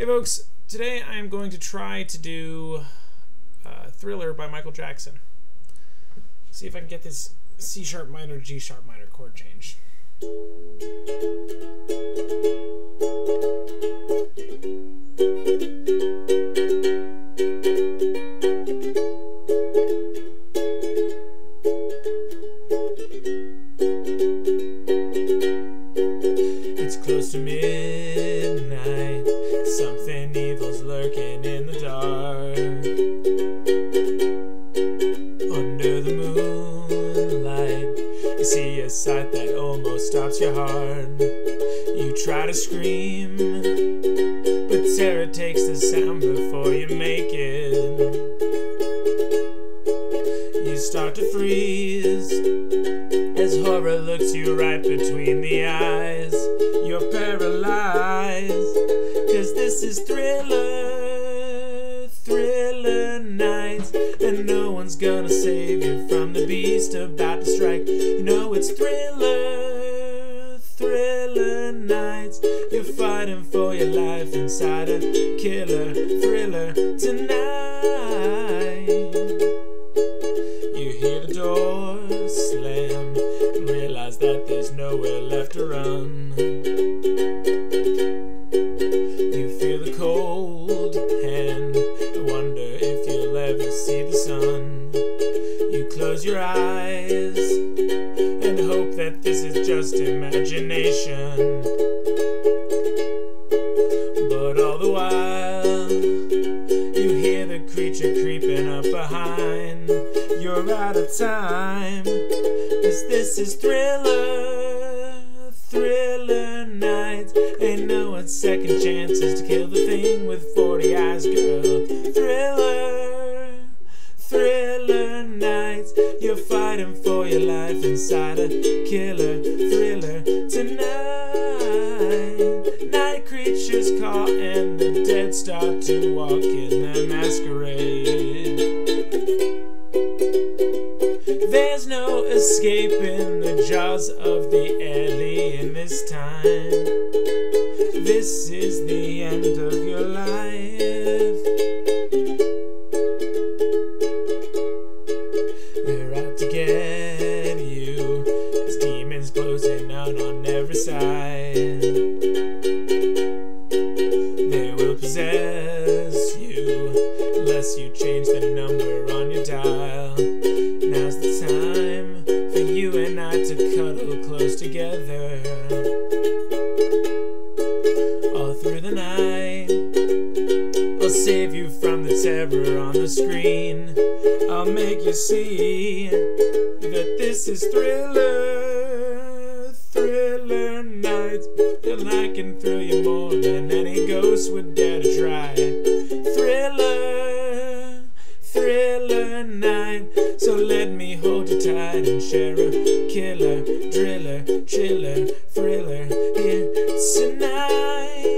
Hey folks, today I'm going to try to do Thriller by Michael Jackson. See if I can get this C sharp minor, G sharp minor chord change. It's close to midnight. Something evil's lurking in the dark. Under the moonlight, you see a sight that almost stops your heart. You try to scream, but terror takes the sound before you make it. You start to freeze as horror looks you right between the eyes. You're paralyzed, 'cause this is thriller, thriller nights, and no one's gonna save you from the beast about to strike. You know it's thriller, thriller nights. You're fighting for your life inside a killer thriller tonight. You hear the door slam, realize that there's nowhere left to run. Cold hand, wonder if you'll ever see the sun. You close your eyes and hope that this is just imagination, but all the while you hear the creature creeping up behind. You're out of time, 'cause this is thriller, thriller night. Ain't no one's second chances to kill the thing with 40 eyes, girl. Thriller, thriller nights. You're fighting for your life inside a killer thriller tonight. Night creatures call and the dead start to walk in their masquerade. There's no escaping the jaws of the alien this time. This is the end of your life. They're out to get you. There's demons closing out on every side. They will possess you unless you change the number on your dial. Now's the time for you and I to cuddle close together. I'll save you from the terror on the screen. I'll make you see that this is thriller, thriller night. And I can thrill you more than any ghost would dare to try. Thriller, thriller night. So let me hold you tight and share a killer, driller, chiller, thriller here tonight.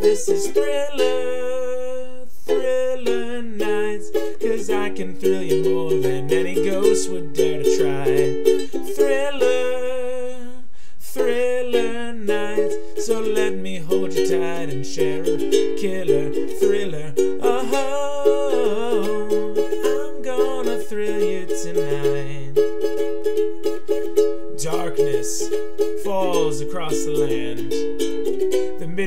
This is thriller, thriller nights, 'cause I can thrill you more than any ghost would dare to try. Thriller, thriller nights, so let me hold you tight and share a killer thriller. Oh, I'm gonna thrill you tonight. Darkness falls across the land.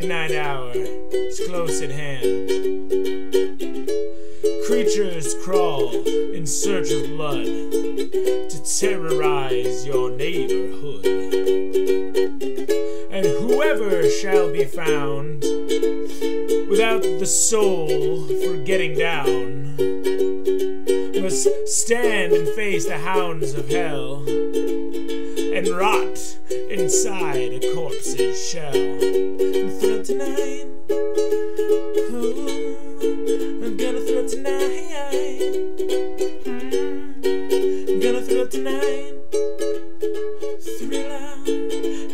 Midnight hour is close at hand. Creatures crawl in search of blood to terrorize your neighborhood. And whoever shall be found without the soul for getting down must stand and face the hounds of hell and rot inside a corpse's shell. Tonight, oh, I'm gonna thrill tonight. I'm gonna thrill tonight. Thriller,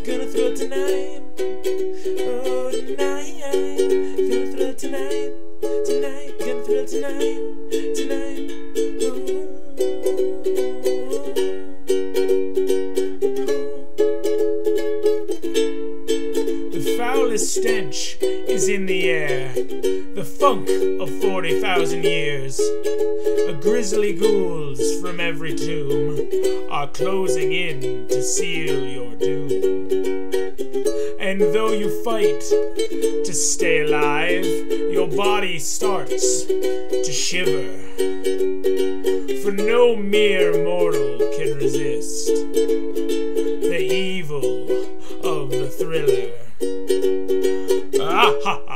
gonna thrill tonight. Oh, tonight, gonna thrill tonight. Tonight, gonna thrill tonight. Tonight, oh. The foulest stench is in the air, the funk of 40,000 years. A grisly ghouls from every tomb are closing in to seal your doom. And though you fight to stay alive, your body starts to shiver, for no mere mortal can resist the evil of the thriller. Ah ha!